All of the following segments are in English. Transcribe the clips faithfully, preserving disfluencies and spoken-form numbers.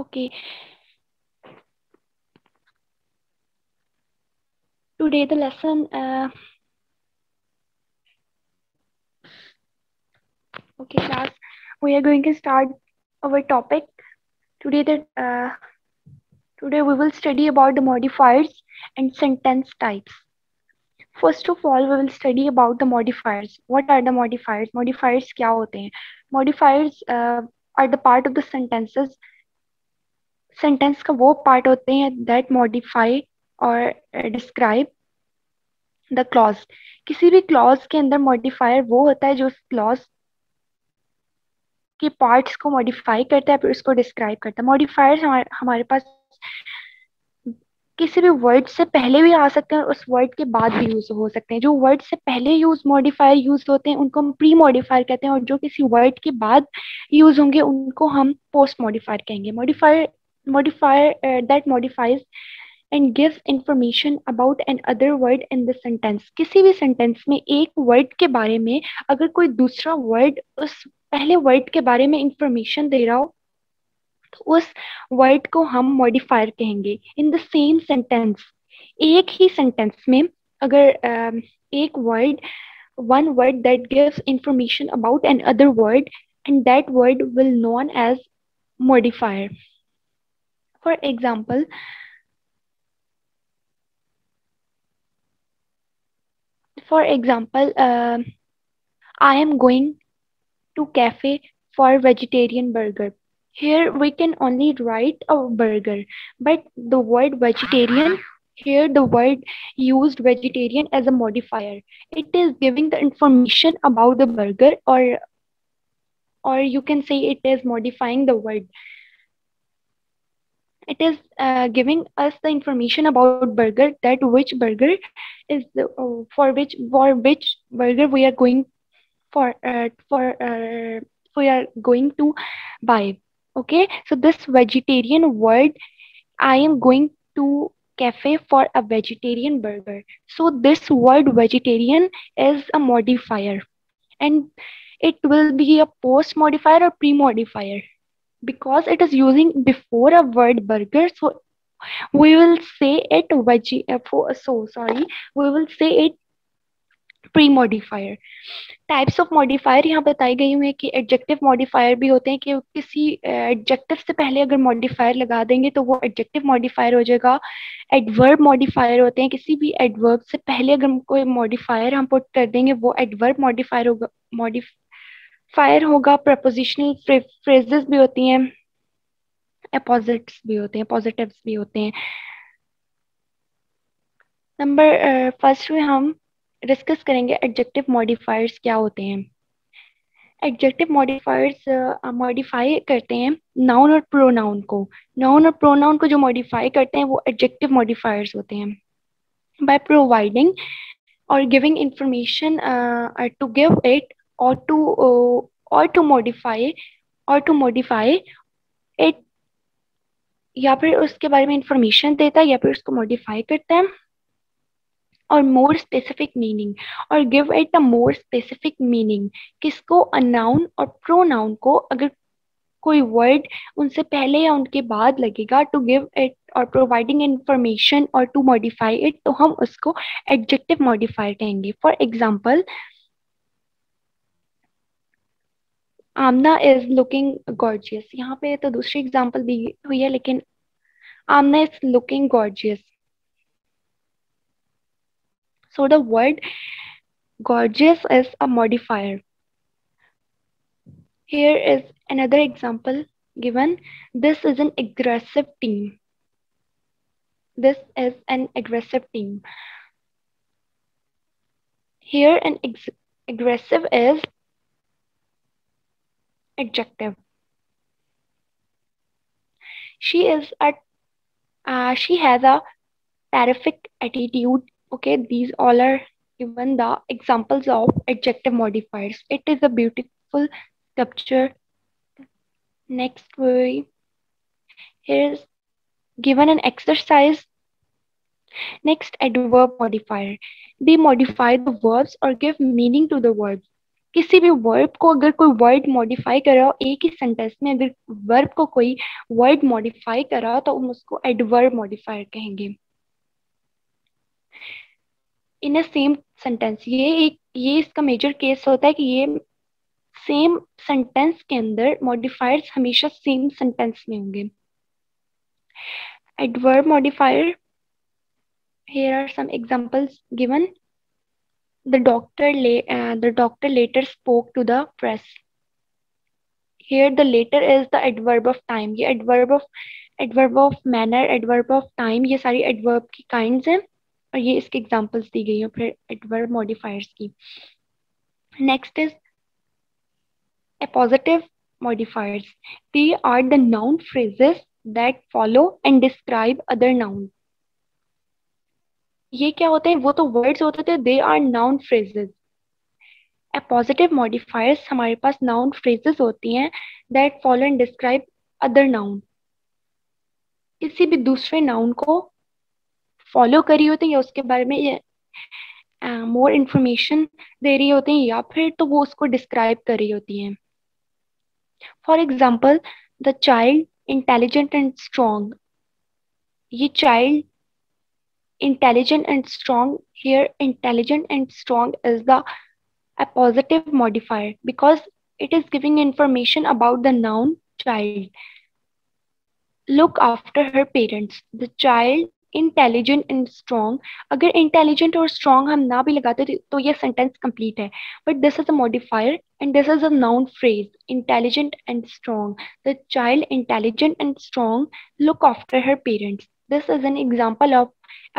Okay. Today the lesson. Uh, okay, class. We are going to start our topic today. That uh, today we will study about the modifiers and sentence types. First of all, we will study about the modifiers. What are the modifiers? Modifiers क्या होते हैं? Modifiers uh, are the part of the sentences. Sentence का वो part होते हैं that modify or describe the clause. किसी भी clause के अंदर modifier वो होता है जो उस clause के parts को modify करता है फिर उसको describe करता है. Modifiers हमारे हमारे पास किसी भी वर्ड से पहले भी आ सकते हैं और उस वर्ड के बाद भी यूज हो सकते हैं. जो वर्ड से पहले यूज मॉडिफायर यूज होते हैं उनको हम प्री मॉडिफायर कहते हैं और जो किसी वर्ड के बाद यूज होंगे उनको हम पोस्ट मॉडिफायर कहेंगे. Modifier modifier that modifies and gives information about an other word in the sentence. किसी भी सेंटेंस में एक वर्ड के बारे में अगर कोई दूसरा वर्ड उस पहले वर्ड के बारे में इंफॉर्मेशन दे रहा हो तो उस वर्ड को हम मॉडिफायर कहेंगे. इन द सेम सेंटेंस, एक ही सेंटेंस में अगर uh, एक word one word that gives information about an other word and that word will known as modifier. For example, for example I am going to cafe for vegetarian burger. Here we can only write a burger, but the word vegetarian, here the word used vegetarian as a modifier. It is giving the information about the burger, or or you can say it is modifying the word. It is uh, giving us the information about burger, that which burger is the, uh, for which for which burger we are going for uh, for uh, we are going to buy. Okay, so this vegetarian word, I am going to cafe for a vegetarian burger. So this word vegetarian is a modifier and it will be a post modifier or pre-modifier because it is using before a word burger. So we will say it veggie, so sorry, we will say it pre modifier. Types of modifier यहाँ बताई गई हुई है कि adjective modifier भी होते हैं कि किसी एडजेक्टिव से पहले अगर मॉडिफायर लगा देंगे तो वो एडजेक्टिव मॉडिफायर हो जाएगा. एडवर्ब मॉडिफायर होते हैं, किसी भी एडवर्ब से पहले अगर कोई मॉडिफायर हम पुट कर देंगे वो एडवर्ब मॉडिफायर होगा मॉडिफायर होगा. प्रपोजिशनल फ्रेजेस भी होती हैं, अपोजिट्स भी होते हैं, पॉजिटिव्स भी होते हैं. नंबर फर्स्ट में हम डिस्कस करेंगे एडजेक्टिव मॉडिफायर्स क्या होते हैं. एडजेक्टिव मॉडिफायर्स मॉडिफाई करते हैं नाउन और प्रोनाउन को. नाउन और प्रोनाउन को जो मॉडिफाई करते हैं वो एडजेक्टिव मॉडिफायर्स होते हैं. बाय प्रोवाइडिंग और giving information to give it और टू और टू मॉडिफाई और टू मॉडिफाई इट, या फिर उसके बारे में इंफॉर्मेशन देता है या फिर उसको मॉडिफाई करता है. और मोर स्पेसिफिक मीनिंग और give it a more specific meaning. किसको? अ नाउन और प्रोनाउन को अगर कोई वर्ड उनसे पहले या उनके बाद लगेगा टू गिव इट और प्रोवाइडिंग इंफॉर्मेशन और टू मॉडिफाई इट तो हम उसको एडजेक्टिव मॉडिफायर कहेंगे. For example, Amna is looking gorgeous. यहाँ पे तो दूसरी एग्जाम्पल दी हुई है लेकिन आमना is looking gorgeous. So the word gorgeous is a modifier. Here is another example given. This is an aggressive team. This is an aggressive team. Here an aggressive is adjective. She is a uh, she has a terrific attitude. Okay, these all are given the examples of adjective modifiers. It is a beautiful sculpture. Next, we here is given an exercise. Next, adverb modifier. They modify the verbs or give meaning to the verbs. किसी भी verb को अगर कोई word modify कर रहा हो, एक ही sentence में अगर वर्ब को कोई वर्ड मॉडिफाई कर रहा हो तो हम उसको एडवर्ब मॉडिफायर कहेंगे। इन अ सेम सेंटेंस, ये एक ये इसका मेजर केस होता है कि ये सेम सेंटेंस के अंदर मॉडिफायर्स हमेशा सेम सेंटेंस में होंगे। Adverb modifier, here are some examples given. The doctor lay, uh, the doctor later spoke to the press. Here the later is the adverb of time. ये adverb of adverb of manner, adverb of time, ये सारी adverb की kinds हैं और ये इसके examples दी गई हैं फिर adverb modifiers की। Next is appositive modifiers. These are the noun phrases that follow and describe other nouns. ये क्या होते हैं, वो तो वर्ड्स होते थे, they are noun phrases. Appositive modifiers हमारे पास नाउन फ्रेजेस होती हैं that follow and describe other noun, किसी भी दूसरे नाउन को फॉलो करी होती है या उसके बारे में मोर इंफॉर्मेशन दे रही होती हैं या फिर तो वो उसको डिस्क्राइब कर रही होती हैं। For example, the child intelligent and strong, ये child intelligent and strong, here intelligent and strong is the appositive modifier because it is giving information about the noun child. Look after her parents, the child intelligent and strong. Agar intelligent or strong hum na bhi lagate to ye sentence complete hai, but this is a modifier and this is a noun phrase, intelligent and strong. The child intelligent and strong look after her parents. This is an example of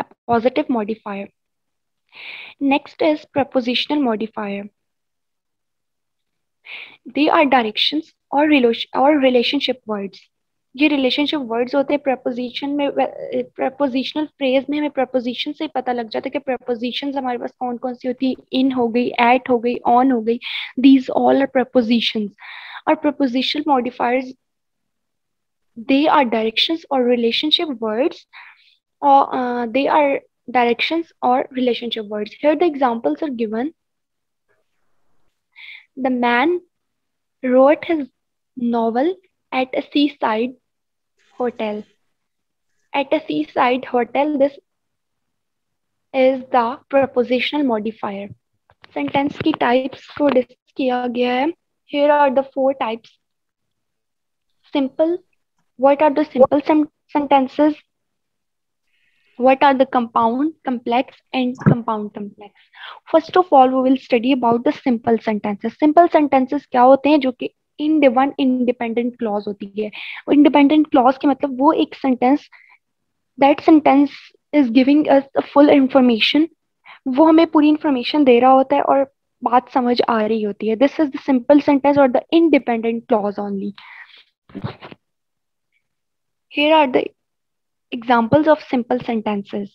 appositive modifier. Next is prepositional modifier. They are directions or relationship words. ये relationship words होते हैं preposition में, prepositional phrase में हमें preposition से पता लग जाता है कि prepositions हमारे पास कौन कौन सी होती है, in हो गई, at हो गई, on हो गई, these all are prepositions. और prepositional modifiers, they are directions or relationship words. Or uh, they are directions or relationship words. Here the examples are given. The man wrote his novel at a seaside hotel. At a seaside hotel, this is the prepositional modifier. Sentence ki types ko discuss kiya gaya hai. Here are the four types. Simple. What are the simple sem sentences? What are the compound, complex, and compound complex? First of all, we will study about the simple sentences. Simple sentences क्या होते हैं, जो कि in the one independent clause होती है. Independent clause के मतलब वो एक sentence, that sentence is giving us a full information. वो हमें पूरी information दे रहा होता है और बात समझ आ रही होती है. This is the simple sentence or the independent clause only. Here are the examples of simple sentences.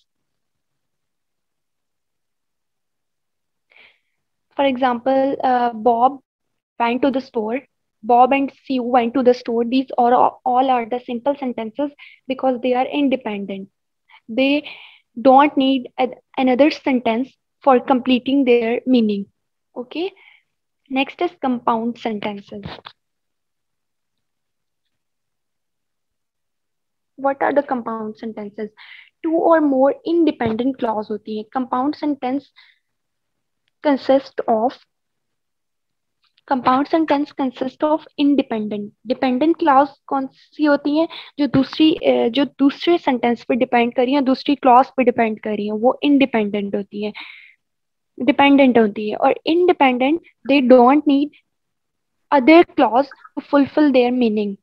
For example, uh, Bob went to the store. Bob and Sue went to the store. These are all are the simple sentences because they are independent. They don't need a, another sentence for completing their meaning. Okay. Next is compound sentences. What are the compound sentences? Two or more independent clause होती है. Compound sentence consist of compound sentence consist of independent. Dependent clause कौन सी होती है, जो दूसरी जो दूसरे sentence पे depend करी है, दूसरी clause पे depend करी है, वो independent होती है, dependent होती है. और independent, they don't need other clause to fulfill their meaning.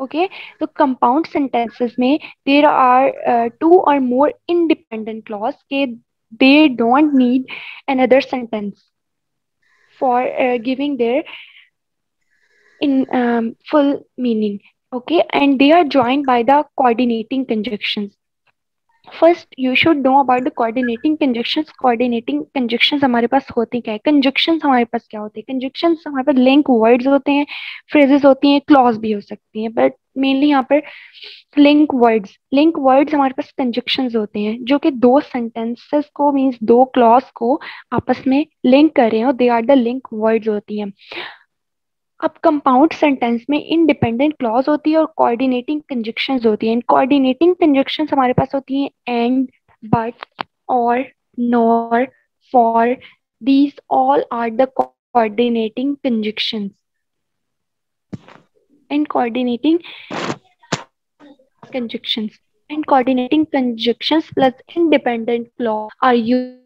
Okay, so compound sentences में there are uh, two or more independent clause के they don't need another sentence for uh, giving their in um, full meaning. Okay, and they are joined by the coordinating conjunctions. First, you should know about the coordinating conjunctions. Coordinating conjunctions हमारे पास होती क्या है? Conjunctions हमारे पास क्या होते हैं? Conjunctions हमारे पास लिंक वर्ड्स होते हैं, फ्रेजेस होती हैं, क्लॉज भी हो सकती हैं, बट मेनली यहाँ पर लिंक वर्ड्स, लिंक वर्ड्स हमारे पास कंजक्शंस होते हैं जो कि दो सेंटेंसेस को मींस दो क्लॉज को आपस में लिंक कर रहे हो, they are the link words होती हैं। अब कंपाउंड सेंटेंस में इंडिपेंडेंट क्लॉज होती है और कोऑर्डिनेटिंग कंजक्शंस होती हैं। कोऑर्डिनेटिंग कंजक्शंस हमारे पास होती हैं and, but, or, nor, for, these all are the coordinating conjunctions. And coordinating conjunctions and coordinating conjunctions plus independent clause are used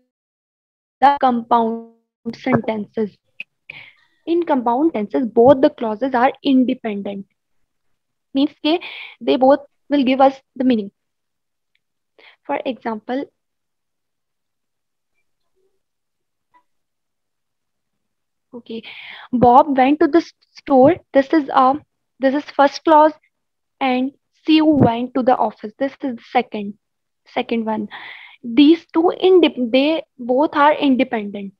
the compound sentences. In compound sentences, both the clauses are independent. Means that they both will give us the meaning. For example, okay, Bob went to the store. This is a This is first clause, and Sue went to the office. This is the second, second one. These two, they both are independent.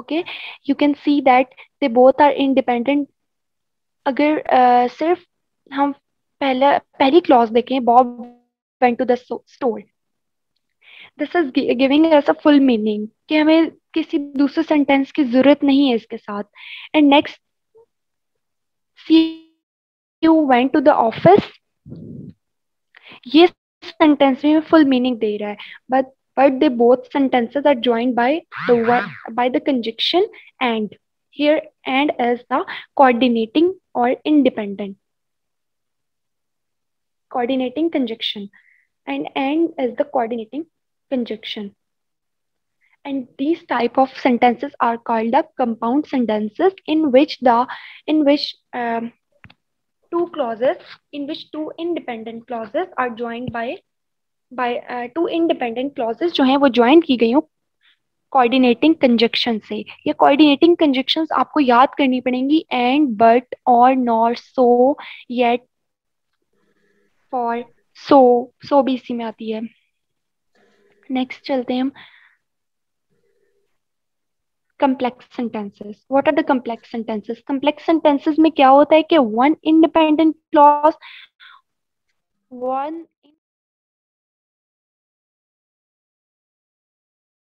Okay, you can see that they both are independent. अगर uh, सिर्फ हम पहला पहली clause देखें, Bob went to the store. This is giving us a full meaning कि हमें किसी दूसरे sentence की जरूरत नहीं है इसके साथ. And next, Sue You went to the office. ये sentence में full meaning दे रहा है, but but they both sentences are joined by the by the conjunction and. Here and as the coordinating or independent coordinating conjunction, and and as the coordinating conjunction. And these type of sentences are called the compound sentences, in which the in which um, two clauses in which two independent clauses are joined by by uh, two independent clauses जो हैं वो join की गई हो coordinating conjunction से। ये coordinating conjunctions आपको याद करनी पड़ेंगी, and, but, or, nor, so, yet, for, so, so भी इसी में आती है। Next चलते हैं हम complex sentences. What are the complex sentences? Complex sentences में क्या होता है कि one independent clause, one